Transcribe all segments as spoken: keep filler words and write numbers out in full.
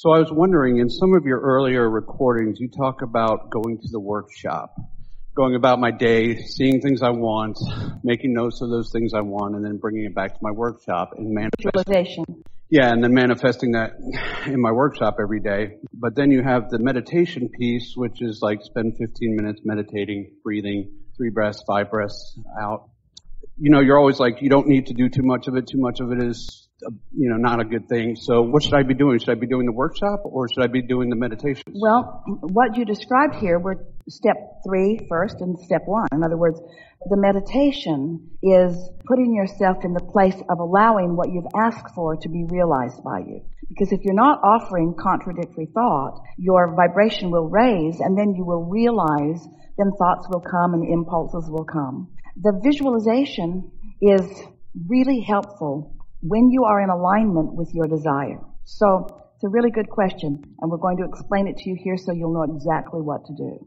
So I was wondering, in some of your earlier recordings, you talk about going to the workshop, going about my day, seeing things I want, making notes of those things I want, and then bringing it back to my workshop and manifesting. Visualization. Yeah, and then manifesting that in my workshop every day. But then you have the meditation piece, which is like spend fifteen minutes meditating, breathing, three breaths, five breaths out. You know, you're always like, you don't need to do too much of it. Too much of it is, you know, not a good thing. So what should I be doing? Should I be doing the workshop or should I be doing the meditation? Well, what you described here were step three first and step one. In other words, the meditation is putting yourself in the place of allowing what you've asked for to be realized by you. Because if you're not offering contradictory thought, your vibration will raise and then you will realize, then thoughts will come and impulses will come. The visualization is really helpful when you are in alignment with your desire. So it's a really good question, and we're going to explain it to you here so you'll know exactly what to do.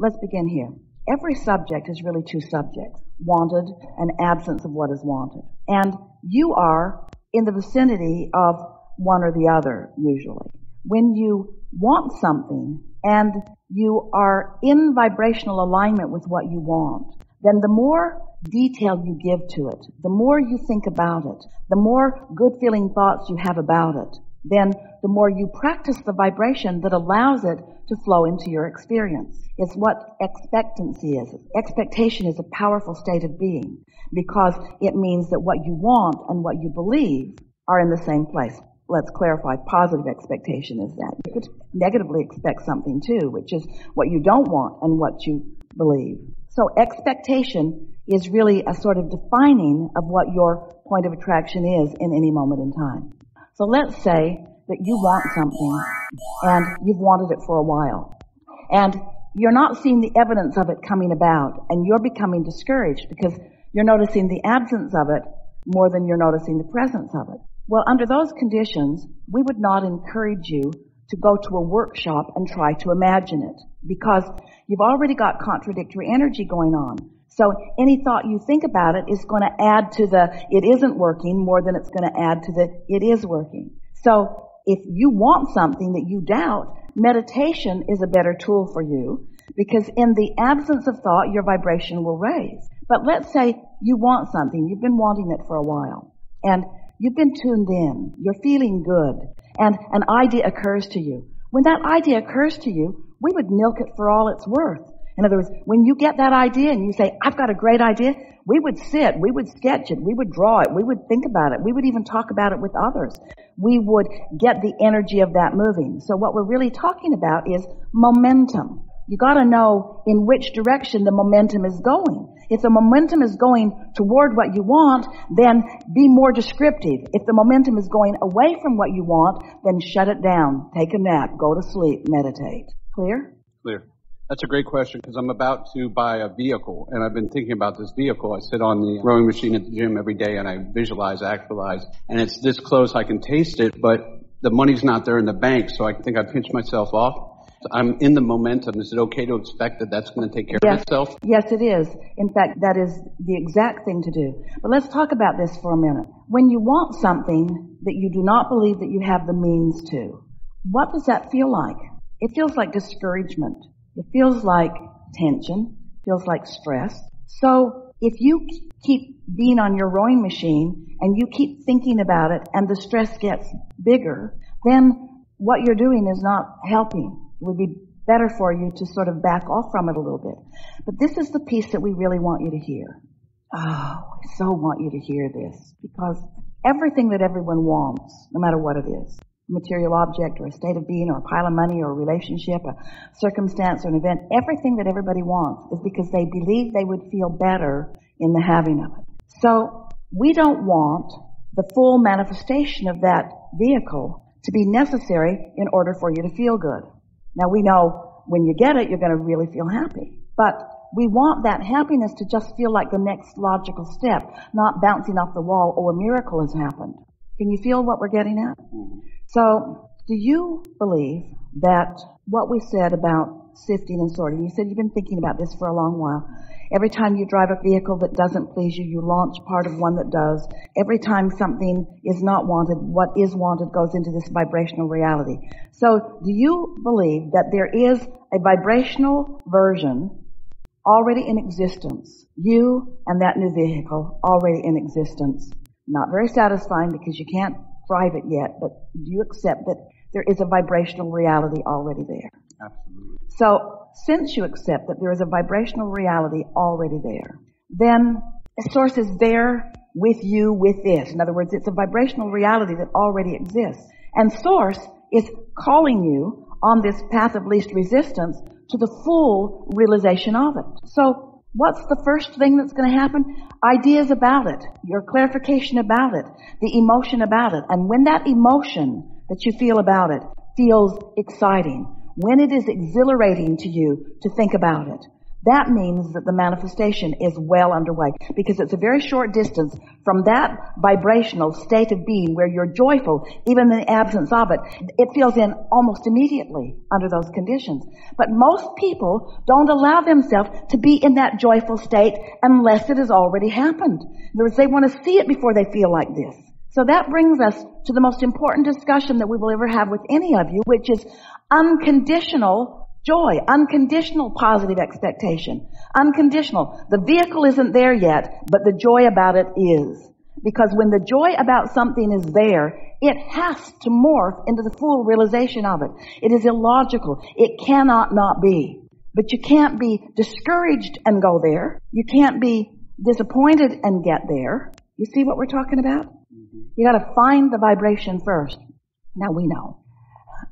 Let's begin here. Every subject is really two subjects, wanted and absence of what is wanted. And you are in the vicinity of one or the other, usually. When you want something and you are in vibrational alignment with what you want, then the more detail you give to it, the more you think about it, the more good feeling thoughts you have about it, then the more you practice the vibration that allows it to flow into your experience. It's what expectancy is. Expectation is a powerful state of being because it means that what you want and what you believe are in the same place. Let's clarify, positive expectation is that. You could negatively expect something too, which is what you don't want and what you believe. So expectation is really a sort of defining of what your point of attraction is in any moment in time. So let's say that you want something and you've wanted it for a while and you're not seeing the evidence of it coming about and you're becoming discouraged because you're noticing the absence of it more than you're noticing the presence of it. Well, under those conditions, we would not encourage you to go to a workshop and try to imagine it because you've already got contradictory energy going on. So any thought you think about it is going to add to the it isn't working more than it's going to add to the it is working. So if you want something that you doubt, meditation is a better tool for you because in the absence of thought, your vibration will raise. But let's say you want something, you've been wanting it for a while, and you've been tuned in, you're feeling good, and an idea occurs to you. When that idea occurs to you, we would milk it for all it's worth. In other words, when you get that idea and you say, I've got a great idea, we would sit, we would sketch it, we would draw it, we would think about it, we would even talk about it with others. We would get the energy of that moving. So what we're really talking about is momentum. You got to know in which direction the momentum is going. If the momentum is going toward what you want, then be more descriptive. If the momentum is going away from what you want, then shut it down, take a nap, go to sleep, meditate. Clear? Clear. That's a great question because I'm about to buy a vehicle and I've been thinking about this vehicle. I sit on the rowing machine at the gym every day and I visualize, actualize, and it's this close I can taste it, but the money's not there in the bank, so I think I pinch myself off. I'm in the momentum. Is it okay to expect that that's going to take care yes. of itself? Yes, it is. In fact, that is the exact thing to do. But let's talk about this for a minute. When you want something that you do not believe that you have the means to, what does that feel like? It feels like discouragement. It feels like tension. It feels like stress. So if you keep being on your rowing machine and you keep thinking about it and the stress gets bigger, then what you're doing is not helping. It would be better for you to sort of back off from it a little bit. But this is the piece that we really want you to hear. Oh, we so want you to hear this because everything that everyone wants, no matter what it is, a material object or a state of being or a pile of money or a relationship, a circumstance or an event, everything that everybody wants is because they believe they would feel better in the having of it. So we don't want the full manifestation of that vehicle to be necessary in order for you to feel good. Now, we know when you get it, you're going to really feel happy. But we want that happiness to just feel like the next logical step, not bouncing off the wall, oh, a miracle has happened. Can you feel what we're getting at? So do you believe that what we said about sifting and sorting, you said you've been thinking about this for a long while, Every time you drive a vehicle that doesn't please you, you launch part of one that does. Every time something is not wanted, what is wanted goes into this vibrational reality. So do you believe that there is a vibrational version already in existence? You and that new vehicle already in existence. Not very satisfying because you can't drive it yet, but do you accept that there is a vibrational reality already there? Absolutely. So since you accept that there is a vibrational reality already there, then the source is there with you with this. In other words, it's a vibrational reality that already exists. And source is calling you on this path of least resistance to the full realization of it. So what's the first thing that's going to happen? Ideas about it, your clarification about it, the emotion about it. And when that emotion that you feel about it feels exciting, when it is exhilarating to you to think about it, that means that the manifestation is well underway, because it's a very short distance from that vibrational state of being where you're joyful, even in the absence of it. It fills in almost immediately under those conditions. But most people don't allow themselves to be in that joyful state unless it has already happened. In other words, they want to see it before they feel like this. So that brings us to the most important discussion that we will ever have with any of you, which is unconditional joy, unconditional positive expectation, unconditional. The vehicle isn't there yet, but the joy about it is. Because when the joy about something is there, it has to morph into the full realization of it. It is illogical. It cannot not be. But you can't be discouraged and go there. You can't be disappointed and get there. You see what we're talking about? You got to find the vibration first. Now we know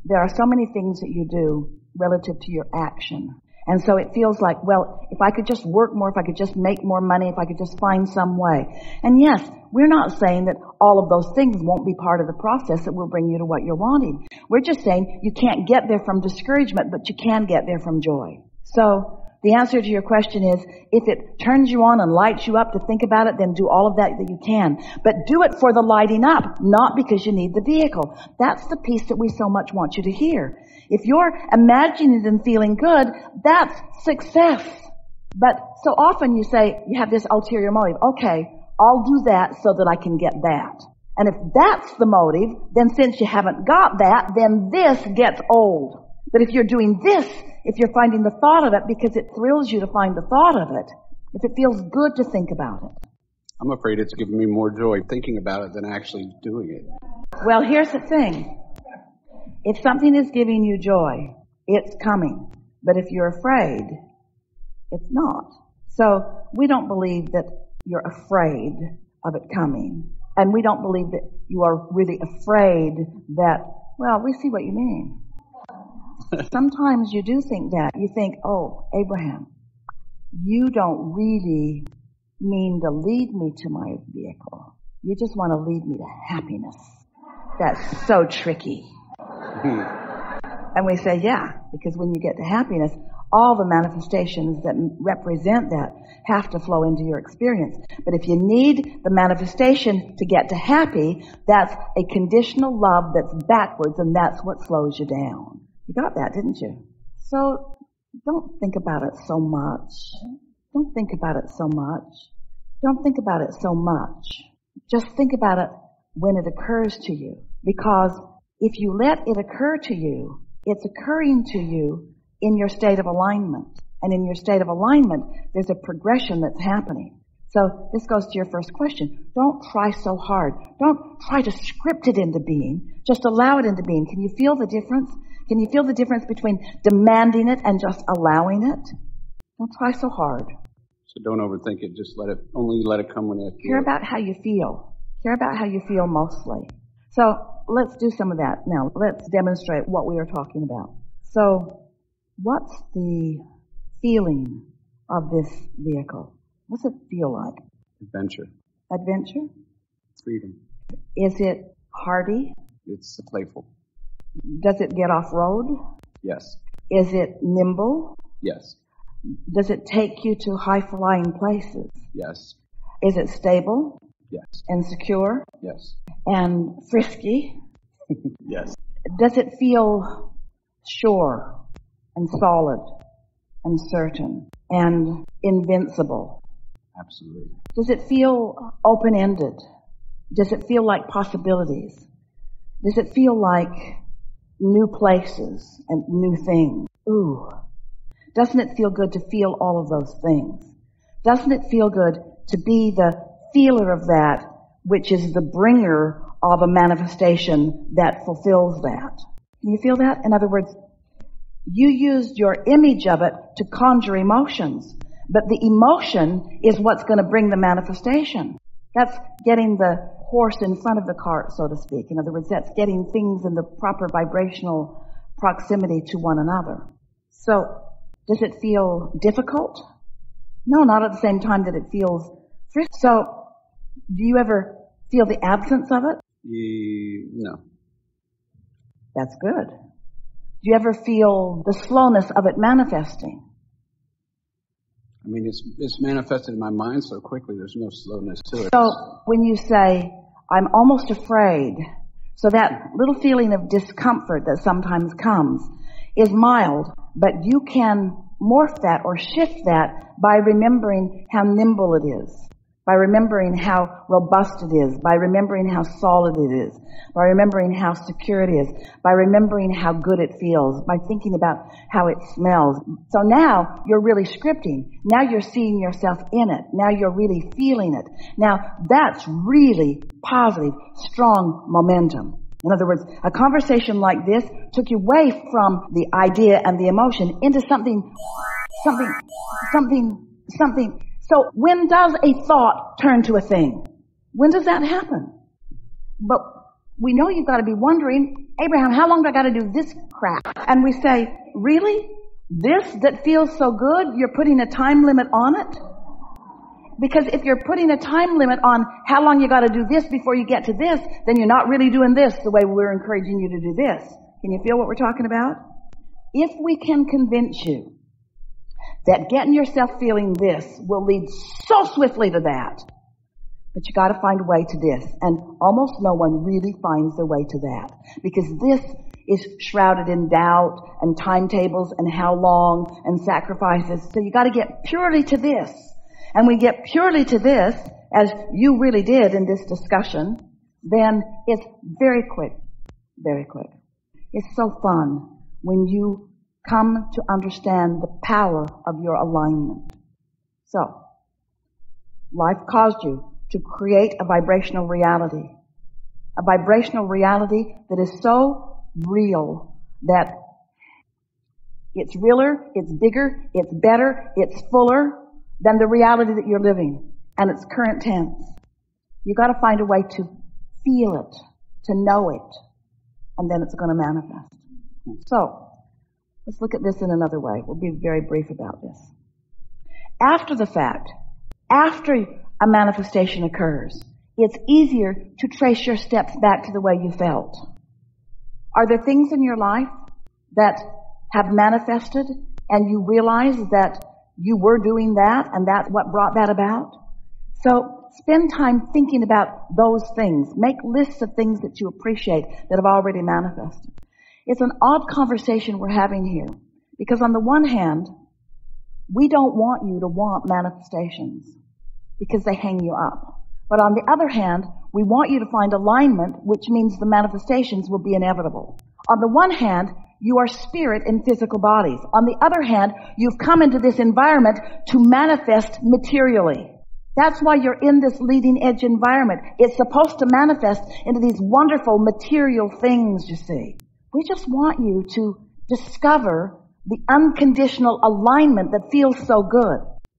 there are so many things that you do relative to your action. And so it feels like, well, if I could just work more, if I could just make more money, if I could just find some way. And yes, we're not saying that all of those things won't be part of the process that will bring you to what you're wanting. We're just saying you can't get there from discouragement, but you can get there from joy. So the answer to your question is, if it turns you on and lights you up to think about it, then do all of that that you can. But do it for the lighting up, not because you need the vehicle. That's the piece that we so much want you to hear. If you're imagining and feeling good, that's success. But so often you say, you have this ulterior motive. Okay, I'll do that so that I can get that. And if that's the motive, then since you haven't got that, then this gets old. But if you're doing this, if you're finding the thought of it because it thrills you to find the thought of it, if it feels good to think about it. I'm afraid it's giving me more joy thinking about it than actually doing it. Well, here's the thing. If something is giving you joy, it's coming. But if you're afraid, it's not. So we don't believe that you're afraid of it coming. And we don't believe that you are really afraid that, well, we see what you mean. Sometimes you do think that. You think, oh, Abraham, you don't really mean to lead me to my vehicle. You just want to lead me to happiness. That's so tricky. And we say, yeah, because when you get to happiness, all the manifestations that represent that have to flow into your experience. But if you need the manifestation to get to happy, that's a conditional love that's backwards, and that's what slows you down. You got that, didn't you? So don't think about it so much. Don't think about it so much. Don't think about it so much. Just think about it when it occurs to you. Because if you let it occur to you, it's occurring to you in your state of alignment. And in your state of alignment, there's a progression that's happening. So this goes to your first question. Don't try so hard. Don't try to script it into being. Just allow it into being. Can you feel the difference? Can you feel the difference between demanding it and just allowing it? Don't try so hard. So don't overthink it. Just let it, only let it come when it feels. Care about how you feel. Care about how you feel mostly. So let's do some of that now. Let's demonstrate what we are talking about. So what's the feeling of this vehicle? What's it feel like? Adventure. Adventure? Freedom. Is it hardy? It's playful. Does it get off-road? Yes. Is it nimble? Yes. Does it take you to high-flying places? Yes. Is it stable? Yes. And secure? Yes. And frisky? Yes. Does it feel sure and solid and certain and invincible? Absolutely. Does it feel open-ended? Does it feel like possibilities? Does it feel like new places and new things? Ooh. Doesn't it feel good to feel all of those things? Doesn't it feel good to be the feeler of that, which is the bringer of a manifestation that fulfills that? Can you feel that? In other words, you used your image of it to conjure emotions, but the emotion is what's going to bring the manifestation. That's getting the horse in front of the cart, so to speak. In other words, that's getting things in the proper vibrational proximity to one another. So, does it feel difficult? No, not at the same time that it feels free. So, do you ever feel the absence of it? Uh, no. That's good. Do you ever feel the slowness of it manifesting? I mean, it's it's manifested in my mind so quickly, there's no slowness to it. So when you say, I'm almost afraid, so that little feeling of discomfort that sometimes comes is mild, but you can morph that or shift that by remembering how nimble it is, by remembering how robust it is, by remembering how solid it is, by remembering how secure it is, by remembering how good it feels, by thinking about how it smells. So now you're really scripting. Now you're seeing yourself in it. Now you're really feeling it. Now that's really positive, strong momentum. In other words, a conversation like this took you away from the idea and the emotion into something, something, something, something. So when does a thought turn to a thing? When does that happen? But we know you've got to be wondering, Abraham, how long do I got to do this crap? And we say, really? This that feels so good, you're putting a time limit on it? Because if you're putting a time limit on how long you got to do this before you get to this, then you're not really doing this the way we're encouraging you to do this. Can you feel what we're talking about? If we can convince you that getting yourself feeling this will lead so swiftly to that. But you got to find a way to this. And almost no one really finds their way to that. Because this is shrouded in doubt and timetables and how long and sacrifices. So you got to get purely to this. And we get purely to this, as you really did in this discussion, then it's very quick, very quick. It's so fun when you come to understand the power of your alignment. So, life caused you to create a vibrational reality. A vibrational reality that is so real that it's realer, it's bigger, it's better, it's fuller than the reality that you're living. And it's current tense. You got to find a way to feel it, to know it, and then it's going to manifest. So, let's look at this in another way. We'll be very brief about this. After the fact, after a manifestation occurs, it's easier to trace your steps back to the way you felt. Are there things in your life that have manifested and you realize that you were doing that and that's what brought that about? So spend time thinking about those things. Make lists of things that you appreciate that have already manifested. It's an odd conversation we're having here, because on the one hand, we don't want you to want manifestations because they hang you up. But on the other hand, we want you to find alignment, which means the manifestations will be inevitable. On the one hand, you are spirit in physical bodies. On the other hand, you've come into this environment to manifest materially. That's why you're in this leading edge environment. It's supposed to manifest into these wonderful material things, you see. We just want you to discover the unconditional alignment that feels so good.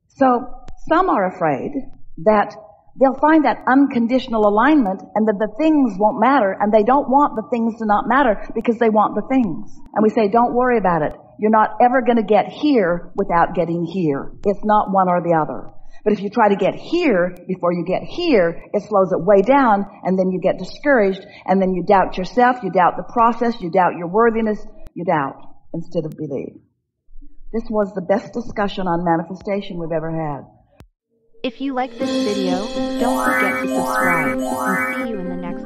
So some are afraid that they'll find that unconditional alignment and that the things won't matter, and they don't want the things to not matter because they want the things. And we say, don't worry about it. You're not ever going to get here without getting here. It's not one or the other. But if you try to get here before you get here, it slows it way down, and then you get discouraged, and then you doubt yourself, you doubt the process, you doubt your worthiness, you doubt instead of believe. This was the best discussion on manifestation we've ever had. If you like this video, don't forget to subscribe, and see you in the next